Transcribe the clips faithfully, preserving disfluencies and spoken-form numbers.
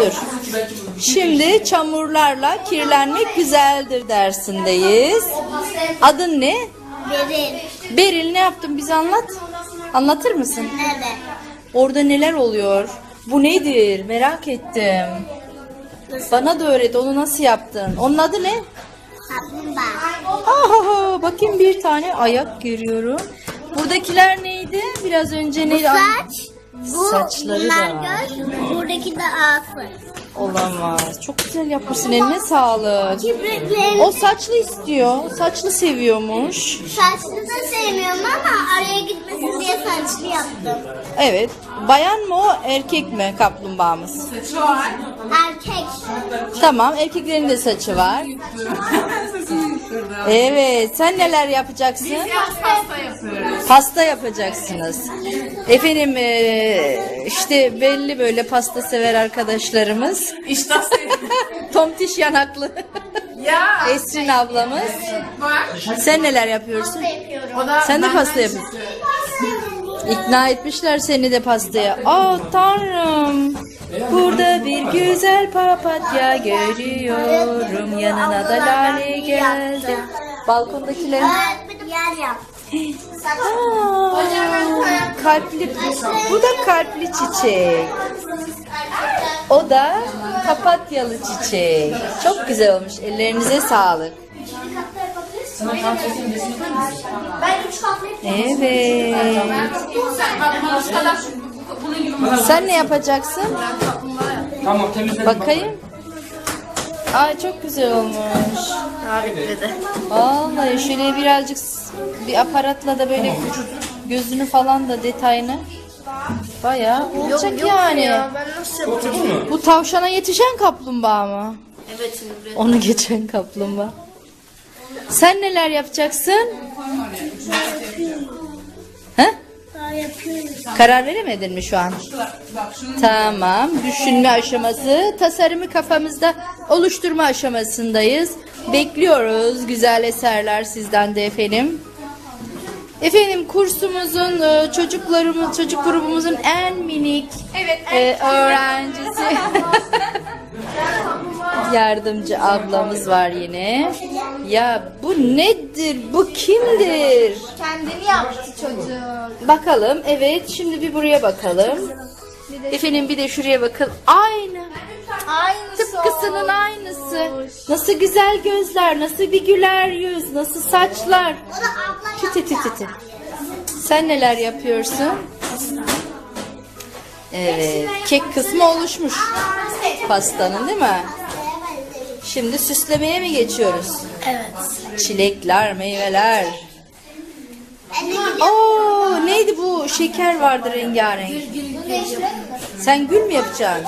Dur. Şimdi çamurlarla kirlenmek güzeldir dersindeyiz. Adın ne? Beril. Beril, ne yaptın? Bize anlat. Anlatır mısın? Evet. Orada neler oluyor? Bu nedir? Merak ettim. Bana da öğret. Onu nasıl yaptın? Onun adı ne? Kaplumbağa. Bakayım, bir tane ayak görüyorum. Buradakiler neydi? Biraz önce neydi? Bu saç. Bu, saçları da var. Buradaki de ağzı. Olamaz. Çok güzel yapmışsın. Eline sağlık. O saçlı istiyor. Saçlı seviyormuş. Saçlı da sevmiyorum ama araya gitmesin diye saçlı yaptım. Evet. Bayan mı o, erkek mi kaplumbağamız? Saçı var. Erkek. Tamam. Erkeklerin de saçı var. Evet. Sen neler yapacaksın? Biz pasta yapıyoruz. Pasta yapacaksınız. Efendim işte belli böyle pasta sever arkadaşlarımız. İşte tomtiş yanaklı. Ya. Esrin ablamız. Evet. Sen neler yapıyorsun? Pasta yapıyorum. Sen de pasta yapıyorsun. İkna etmişler seni de pastaya. Aa Tanrım. Burada bir güzel papatya görüyorum. Yanına da lale geldi. Balkondakilerin yer yaptım. Aa, kalpli. Bu da kalpli çiçek. O da papatyalı çiçek. Çok güzel olmuş. Ellerinize sağlık. Evet. Sen ne yapacaksın? Tamam, bakayım. Ay çok güzel olmuş. Vallahi şöyle birazcık bir aparatla da böyle gözünü falan da detayını bayağı olacak. Yok, yok yani. Ya, ben nasıl yapacağım? Bu tavşana yetişen kaplumbağa mı? Evet. Onu geçen kaplumbağa. Sen neler yapacaksın? He? Karar veremedin mi şu an? Tamam. Düşünme aşaması. Tasarımı kafamızda oluşturma aşamasındayız. Bekliyoruz güzel eserler sizden de efendim. Efendim kursumuzun, çocuklarımız, çocuk grubumuzun en minik evet, en öğrencisi. Yardımcı ablamız var yine. Ya bu nedir? Bu kimdir? Kendini yaptı çocuk. Bakalım. Evet. Şimdi bir buraya bakalım. Efendim bir de şuraya bakın. Aynı. Aynısı. Tıpkısının aynısı. Nasıl güzel gözler. Nasıl bir güler yüz. Nasıl saçlar. Titi titi titi. Sen neler yapıyorsun? Evet. Kek kısmı oluşmuş. Pastanın değil mi? Şimdi süslemeye mi geçiyoruz? Evet. Çilekler, meyveler. Oo, neydi bu? Şeker vardı rengarenk. Sen gül mü yapacaksın?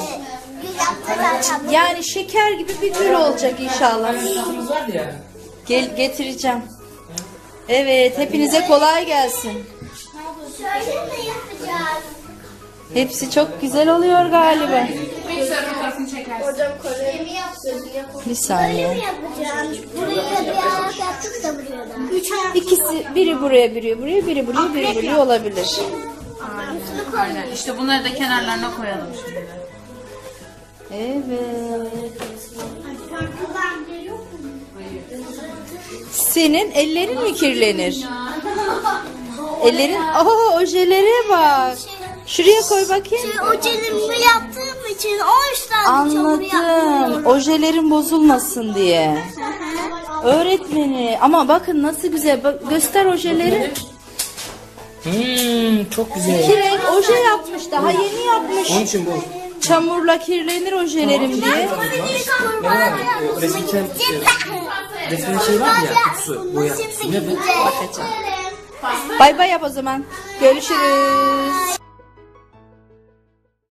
Yani şeker gibi bir gül olacak inşallah. Gel getireceğim. Evet, hepinize kolay gelsin. Hepsi çok güzel oluyor galiba. Bir saniye. İkisi, biri buraya, biri buraya, biri buraya, biri buraya olabilir. Aynen. İşte bunları da kenarlarına koyalım şimdi. Evet. Senin ellerin mi kirlenir? Ellerin, aha ojelere bak. Şuraya koy bakayım. Ojelerimi yaptığım için on üç tane çamur yaptım. Anladım. Ojelerin bozulmasın diye. Öğretmeni. Ama bakın nasıl güzel. Bak, göster ojeleri. Hmm, çok güzel. İki renk oje yapmış. Daha yeni yapmış. Onun için bu. Çamurla kirlenir ojelerim diye. Resimken resimli şey var ya. Kutusu. Boya. Bakacağım. Bay bay yap o zaman. Görüşürüz.